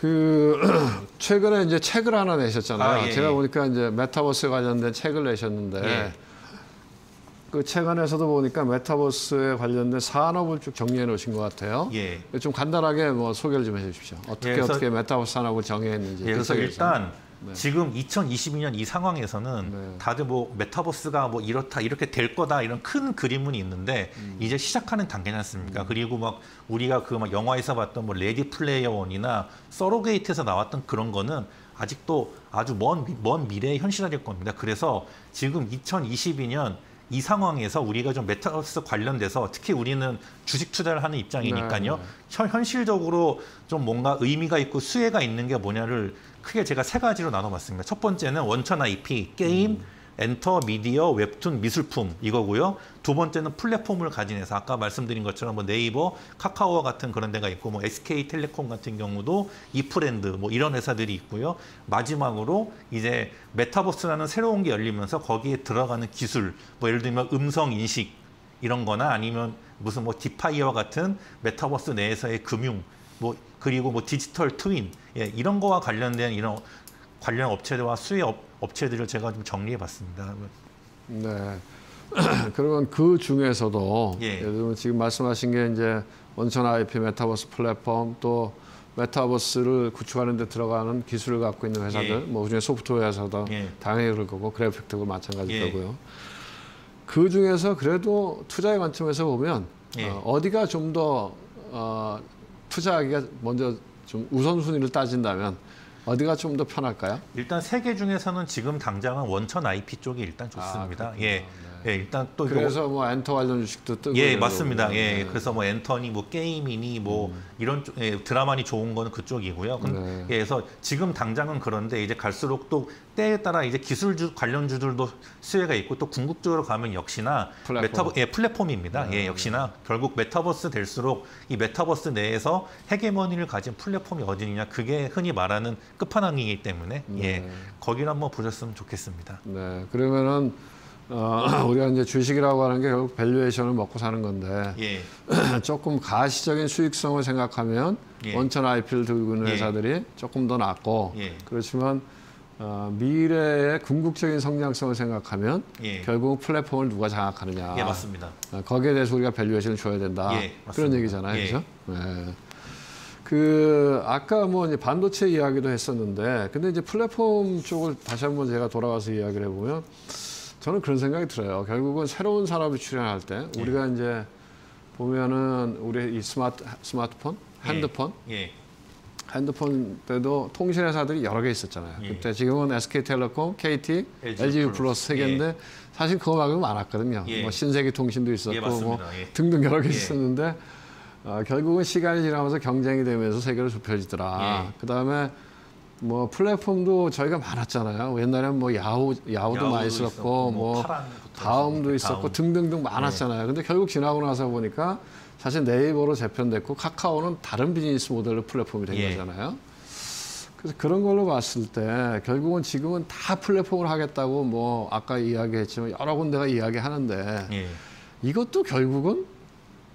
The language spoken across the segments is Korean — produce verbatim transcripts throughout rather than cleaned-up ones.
그 최근에 이제 책을 하나 내셨잖아요. 아, 예, 제가 예. 보니까 이제 메타버스 관련된 책을 내셨는데 예. 그 책 안에서도 보니까 메타버스에 관련된 산업을 쭉 정리해 놓으신 것 같아요. 예. 좀 간단하게 뭐 소개를 좀 해주십시오. 어떻게 예, 어떻게 메타버스 산업을 정의했는지. 예, 그래서 일단 네. 지금 이천이십이 년 이 상황에서는 네. 다들 뭐 메타버스가 뭐 이렇다 이렇게 될 거다 이런 큰 그림은 있는데 음. 이제 시작하는 단계지 않습니까? 음. 그리고 막 우리가 그 막 영화에서 봤던 뭐 레디 플레이어 원이나 서로게이트에서 나왔던 그런 거는 아직도 아주 먼 먼 미래의 현실화될 겁니다. 그래서 지금 이천이십이 년 이 상황에서 우리가 좀 메타버스 관련돼서 특히 우리는 주식 투자를 하는 입장이니까요. 네, 네. 현실적으로 좀 뭔가 의미가 있고 수혜가 있는 게 뭐냐를 크게 제가 세 가지로 나눠봤습니다. 첫 번째는 원천 아이피, 게임, 음. 엔터, 미디어, 웹툰, 미술품 이거고요. 두 번째는 플랫폼을 가진 회사, 아까 말씀드린 것처럼 뭐 네이버, 카카오 같은 그런 데가 있고 뭐 에스케이 텔레콤 같은 경우도 ifland 뭐 이런 회사들이 있고요. 마지막으로 이제 메타버스라는 새로운 게 열리면서 거기에 들어가는 기술, 뭐 예를 들면 음성 인식 이런 거나 아니면 무슨 뭐 디파이와 같은 메타버스 내에서의 금융, 뭐 그리고 뭐 디지털 트윈 예, 이런 거와 관련된 이런 관련 업체들과 수혜 업, 업체들을 제가 좀 정리해봤습니다. 네. 그러면 그 중에서도 예. 예를 들면 지금 말씀하신 게 이제 원천 아이피 메타버스 플랫폼 또 메타버스를 구축하는 데 들어가는 기술을 갖고 있는 회사들, 예. 뭐 그중에 소프트웨어 회사도 예. 당연히 그럴 거고 그래픽도 마찬가지일 예. 거고요. 그 중에서 그래도 투자의 관점에서 보면 예. 어, 어디가 좀 더 어, 투자하기가 먼저 좀 우선순위를 따진다면 어디가 좀 더 편할까요? 일단 세 개 중에서는 지금 당장은 원천 아이피 쪽이 일단 좋습니다. 아, 예, 네. 예, 일단 또 그래서 이거... 뭐 엔터 관련 주식도 뜨고 예, 맞습니다. 예, 네. 그래서 뭐 엔터니 뭐 게임이니 뭐 음. 이런 쪽, 예, 드라마니 좋은 거는 그쪽이고요. 네. 예, 그래서 지금 당장은 그런데 이제 갈수록 또 때에 따라 이제 기술주 관련주들도 수혜가 있고 또 궁극적으로 가면 역시나 플랫폼. 메타버, 예, 플랫폼입니다. 네. 예, 역시나 결국 메타버스 될수록 이 메타버스 내에서 헤게모니를 가진 플랫폼이 어디냐 그게 흔히 말하는 끝판왕이기 때문에 네. 예, 거기를 한번 보셨으면 좋겠습니다. 네, 그러면은 어, 우리가 이제 주식이라고 하는 게 결국 밸류에이션을 먹고 사는 건데 예. 조금 가시적인 수익성을 생각하면 예. 원천 아이피를 들고 있는 회사들이 예. 조금 더 낫고 예. 그렇지만 어, 미래의 궁극적인 성장성을 생각하면 예. 결국 플랫폼을 누가 장악하느냐. 예, 맞습니다. 거기에 대해서 우리가 밸류에이션을 줘야 된다. 예, 그런 얘기잖아요, 예. 그렇죠? 예. 그 아까 뭐 이제 반도체 이야기도 했었는데, 근데 이제 플랫폼 쪽을 다시 한번 제가 돌아와서 이야기를 해보면, 저는 그런 생각이 들어요. 결국은 새로운 산업이 출현할 때 우리가 예. 이제 보면은 우리 이 스마트 스마트폰, 핸드폰, 예. 핸드폰 때도 통신 회사들이 여러 개 있었잖아요. 예. 그때 지금은 에스케이 텔레콤, 케이티, 엘지 플러스 세 개인데 예. 사실 그거만큼 많았거든요. 예. 뭐 신세계 통신도 있었고 예, 뭐 예. 등등 여러 개 예. 있었는데. 어, 결국은 시간이 지나면서 경쟁이 되면서 세계로 좁혀지더라. 예. 그다음에 뭐 플랫폼도 저희가 많았잖아요. 옛날에는 뭐 야후, 야후도 야후도 많이 있었고 뭐 다음도 있었고 다음. 등등등 많았잖아요. 예. 근데 결국 지나고 나서 보니까 사실 네이버로 재편됐고 카카오는 다른 비즈니스 모델로 플랫폼이 된 예. 거잖아요. 그래서 그런 걸로 봤을 때 결국은 지금은 다 플랫폼을 하겠다고 뭐 아까 이야기했지만 여러 군데가 이야기하는데 예. 이것도 결국은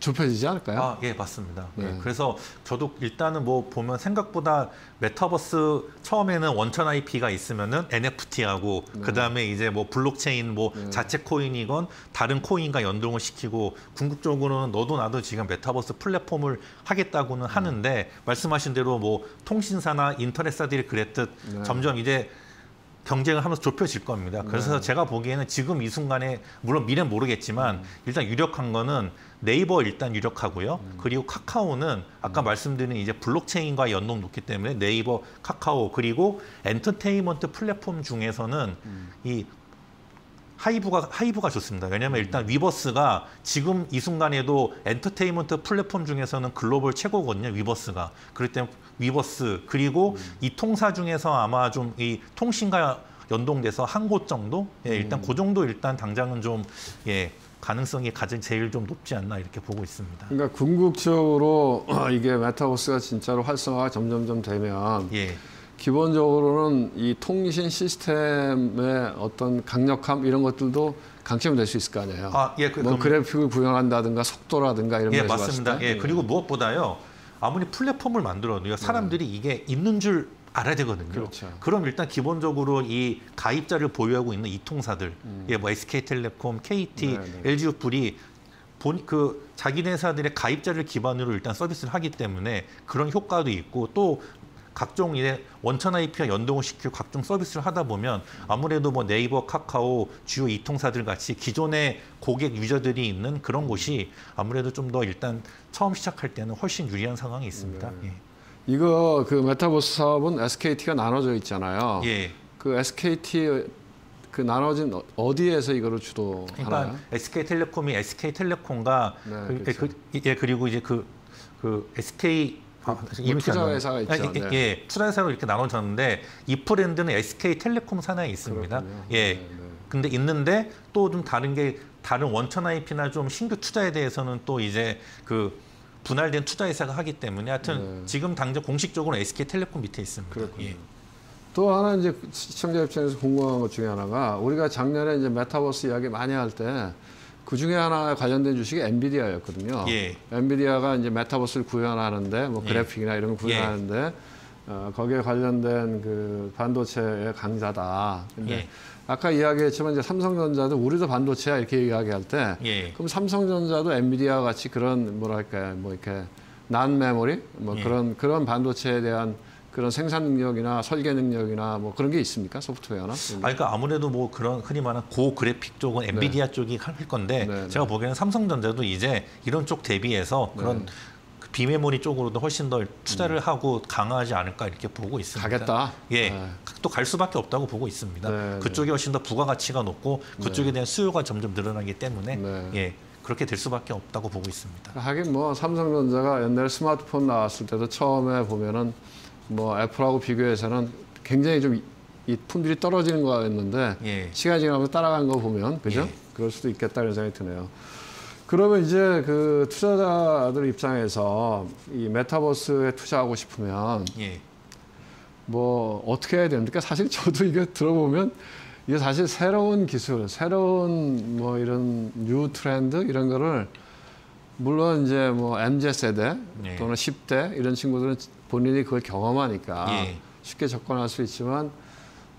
좁혀지지 않을까요? 아, 예, 맞습니다. 네. 예, 그래서 저도 일단은 뭐 보면 생각보다 메타버스 처음에는 원천 아이피가 있으면은 엔에프티하고 네. 그다음에 이제 뭐 블록체인 뭐 네. 자체 코인이건 다른 코인과 연동을 시키고 궁극적으로는 너도 나도 지금 메타버스 플랫폼을 하겠다고는 네. 하는데 말씀하신 대로 뭐 통신사나 인터넷사들이 그랬듯 네. 점점 이제 경쟁을 하면서 좁혀질 겁니다. 그래서 네. 제가 보기에는 지금 이 순간에 물론 미래는 모르겠지만 일단 유력한 거는 네이버 일단 유력하고요. 음. 그리고 카카오는 아까 음. 말씀드린 이제 블록체인과 연동 놓기 때문에 네이버, 카카오 그리고 엔터테인먼트 플랫폼 중에서는 음. 이 하이브가 하이브가 좋습니다. 왜냐하면 음. 일단 위버스가 지금 이 순간에도 엔터테인먼트 플랫폼 중에서는 글로벌 최고거든요. 위버스가 그럴 때 위버스 그리고 음. 이 통사 중에서 아마 좀 이 통신과 연동돼서 한 곳 정도 예, 일단 음. 그 정도 일단 당장은 좀 예. 가능성이 가장 제일 좀 높지 않나 이렇게 보고 있습니다. 그러니까 궁극적으로 이게 메타버스가 진짜로 활성화가 점점점 되면 예. 기본적으로는 이 통신 시스템의 어떤 강력함 이런 것들도 강점이 될 수 있을 거 아니에요. 아, 예, 그, 뭐 그래픽을 구현한다든가 속도라든가 이런 게 예, 맞습니다. 예, 그리고 무엇보다요. 아무리 플랫폼을 만들어도 사람들이 네. 이게 있는 줄 알아야 되거든요. 그렇죠. 그럼 일단 기본적으로 이 가입자를 보유하고 있는 이 통사들, 음. 예, 뭐 에스케이 텔레콤, 케이티, 네, 네. 엘지유플이 본 그 자기네 회사들의 가입자를 기반으로 일단 서비스를 하기 때문에 그런 효과도 있고 또 각종 이제 원천 아이피와 연동을 시키고 각종 서비스를 하다 보면 아무래도 뭐 네이버, 카카오, 주요 이통사들 같이 기존의 고객 유저들이 있는 그런 곳이 아무래도 좀 더 일단 처음 시작할 때는 훨씬 유리한 상황이 있습니다. 네. 예. 이거 그 메타버스 사업은 에스케이티가 나눠져 있잖아요. 예. 그 에스케이티 그 나눠진 어디에서 이거를 주도하나요? 그러니까 에스케이 텔레콤이 에스케이 텔레콤과 네, 그, 그렇죠. 그, 예, 그리고 이제 그, 그 에스케이 아, 뭐 투자회사가 있죠. 아, 예, 네. 예, 투자회사로 이렇게 나눠졌는데 이 브랜드는 에스케이 텔레콤 산하에 있습니다. 그렇군요. 예, 네, 네. 근데 있는데 또 좀 다른 게 다른 원천 아이피나 좀 신규 투자에 대해서는 또 이제 그 분할된 투자회사가 하기 때문에 하여튼 네. 지금 당장 공식적으로 에스케이 텔레콤 밑에 있습니다. 그렇군요. 예. 또 하나 이제 시청자 입장에서 궁금한 것 중에 하나가 우리가 작년에 이제 메타버스 이야기 많이 할 때 그 중에 하나 관련된 주식이 엔비디아였거든요. 예. 엔비디아가 이제 메타버스를 구현하는데, 뭐 그래픽이나 예. 이런 걸 구현하는데, 예. 어, 거기에 관련된 그 반도체의 강자다. 근데 예. 아까 이야기했지만 이제 삼성전자도 우리도 반도체야 이렇게 이야기할 때, 예. 그럼 삼성전자도 엔비디아 같이 그런 뭐랄까요, 뭐 이렇게 난 메모리, 뭐 예. 그런 그런 반도체에 대한 그런 생산 능력이나 설계 능력이나 뭐 그런 게 있습니까? 소프트웨어나? 아, 그러니까 아무래도 뭐 그런 흔히 말하는 고 그래픽 쪽은 엔비디아 네. 쪽이 할 건데 네, 제가 네. 보기에는 삼성전자도 이제 이런 쪽 대비해서 그런 네. 비메모리 쪽으로도 훨씬 더 투자를 음. 하고 강화하지 않을까 이렇게 보고 있습니다. 가겠다? 예, 네. 또 갈 수밖에 없다고 보고 있습니다. 네, 그쪽이 훨씬 더 부가가치가 높고 그쪽에 대한 수요가 점점 늘어나기 때문에 네. 예. 그렇게 될 수밖에 없다고 보고 있습니다. 하긴 뭐 삼성전자가 옛날 스마트폰 나왔을 때도 처음에 보면은 뭐 애플하고 비교해서는 굉장히 좀 이 품질이 떨어지는 거였는데 예. 시간이 지나면서 따라간 거 보면 그죠? 예. 그럴 수도 있겠다 이런 생각이 드네요. 그러면 이제 그 투자자들 입장에서 이 메타버스에 투자하고 싶으면 예. 뭐 어떻게 해야 됩니까? 사실 저도 이게 들어보면 이게 사실 새로운 기술, 새로운 뭐 이런 뉴 트렌드 이런 거를 물론 이제 뭐 엠지 세대 예. 또는 십 대 이런 친구들은 본인이 그걸 경험하니까 예. 쉽게 접근할 수 있지만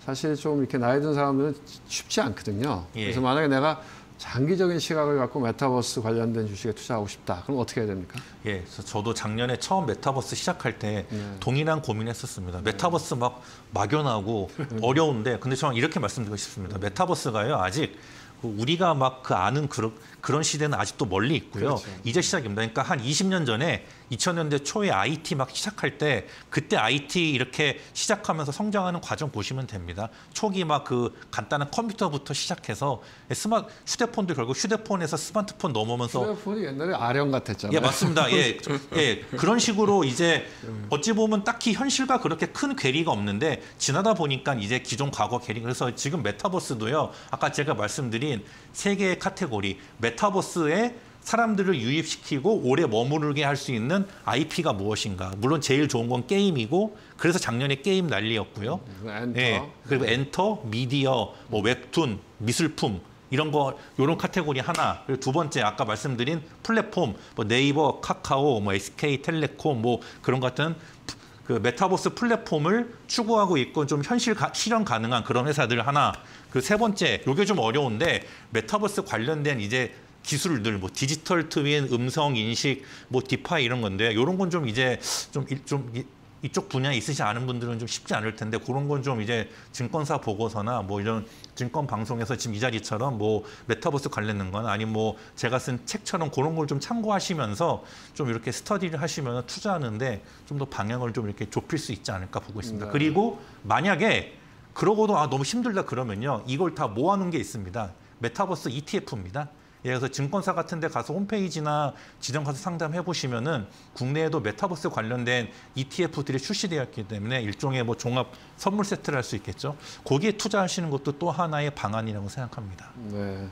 사실 좀 이렇게 나이 든 사람들은 쉽지 않거든요. 예. 그래서 만약에 내가 장기적인 시각을 갖고 메타버스 관련된 주식에 투자하고 싶다. 그럼 어떻게 해야 됩니까? 예, 그래서 저도 작년에 처음 메타버스 시작할 때 네. 동일한 고민했었습니다. 메타버스 막 막연하고 어려운데 근데 저는 이렇게 말씀드리고 싶습니다. 메타버스가요 아직 우리가 막 그 아는 그런, 그런 시대는 아직도 멀리 있고요. 그렇죠. 이제 시작입니다. 그러니까 한 이십 년 전에 이천 년대 초에 아이티 막 시작할 때 그때 아이티 이렇게 시작하면서 성장하는 과정 보시면 됩니다. 초기 막 그 간단한 컴퓨터부터 시작해서 스마트 휴대폰도 결국 휴대폰에서 스마트폰 넘어오면서 휴대폰이 옛날에 아령 같았잖아요. 예, 맞습니다. 예, 예, 그런 식으로 이제 어찌 보면 딱히 현실과 그렇게 큰 괴리가 없는데 지나다 보니까 이제 기존 과거 괴리 그래서 지금 메타버스도요. 아까 제가 말씀드린 세 개의 카테고리, 메타버스에 사람들을 유입시키고 오래 머무르게 할 수 있는 아이피가 무엇인가. 물론 제일 좋은 건 게임이고 그래서 작년에 게임 난리였고요. 엔터. 예, 그리고 엔터, 미디어, 뭐 웹툰, 미술품 이런 거 이런 카테고리 하나. 그리고 두 번째 아까 말씀드린 플랫폼, 뭐 네이버, 카카오, 뭐 에스케이 텔레콤 뭐 그런 같은 그 메타버스 플랫폼을 추구하고 있고 좀 현실 가, 실현 가능한 그런 회사들 하나. 그 세 번째, 요게 좀 어려운데 메타버스 관련된 이제 기술들 뭐 디지털 트윈, 음성 인식, 뭐 디파이 이런 건데 요런 건 좀 이제 좀 좀 이쪽 분야에 있으시지 않은 분들은 좀 쉽지 않을 텐데 그런 건 좀 이제 증권사 보고서나 뭐 이런 증권 방송에서 지금 이 자리처럼 뭐 메타버스 관련된 건 아니 뭐 제가 쓴 책처럼 그런 걸 좀 참고하시면서 좀 이렇게 스터디를 하시면 투자하는데 좀 더 방향을 좀 이렇게 좁힐 수 있지 않을까 보고 있습니다. 네. 그리고 만약에 그러고도 아 너무 힘들다 그러면요 이걸 다 모아놓은 게 있습니다. 메타버스 이티에프입니다. 예, 그래서 증권사 같은 데 가서 홈페이지나 지점 가서 상담해 보시면은 국내에도 메타버스 관련된 이티에프들이 출시되어 있기 때문에 일종의 뭐 종합 선물 세트를 할 수 있겠죠. 거기에 투자하시는 것도 또 하나의 방안이라고 생각합니다. 네.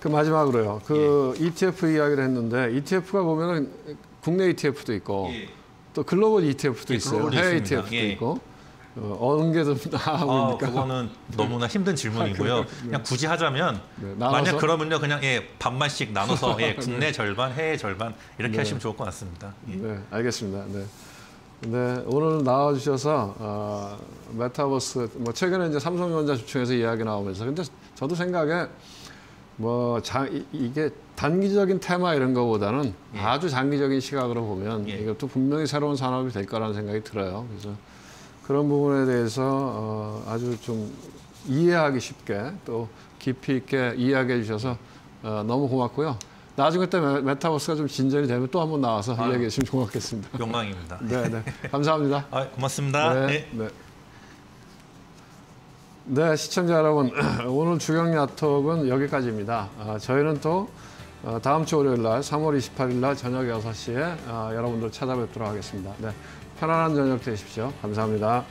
그 마지막으로요. 그 예. 이티에프 이야기를 했는데 이티에프가 보면은 국내 이티에프도 있고 예. 또 글로벌 이티에프도 예, 있어요. 해외 있습니다. 이티에프도 예. 있고 어, 어느 게 좀 나아보입니까? 아, 그거는 너무나 네. 힘든 질문이고요. 아, 그냥 네. 굳이 하자면 네. 만약 그러면요 그냥 예, 반만씩 나눠서 예, 국내 네. 절반, 해외 절반 이렇게 네. 하시면 좋을 것 같습니다. 예. 네, 알겠습니다. 네. 네, 오늘 나와주셔서 어, 메타버스 뭐 최근에 이제 삼성전자 주총에서 이야기 나오면서 근데 저도 생각에 뭐 자, 이, 이게 단기적인 테마 이런 거보다는 예. 아주 장기적인 시각으로 보면 예. 이것도 분명히 새로운 산업이 될 거라는 생각이 들어요. 그래서 그런 부분에 대해서 어, 아주 좀 이해하기 쉽게 또 깊이 있게 이야기해 주셔서 어, 너무 고맙고요. 나중에 그때 메타버스가 좀 진전이 되면 또 한번 나와서 아, 이야기해 주시면 고맙겠습니다. 영광입니다. 네, 네. 감사합니다. 아, 고맙습니다. 네, 네. 네. 네, 시청자 여러분, 오늘 주경 야톡은 여기까지입니다. 아, 저희는 또 어, 다음 주 월요일 날 삼월 이십팔일 날 저녁 여섯 시에 아, 여러분들 찾아뵙도록 하겠습니다. 네, 편안한 저녁 되십시오. 감사합니다.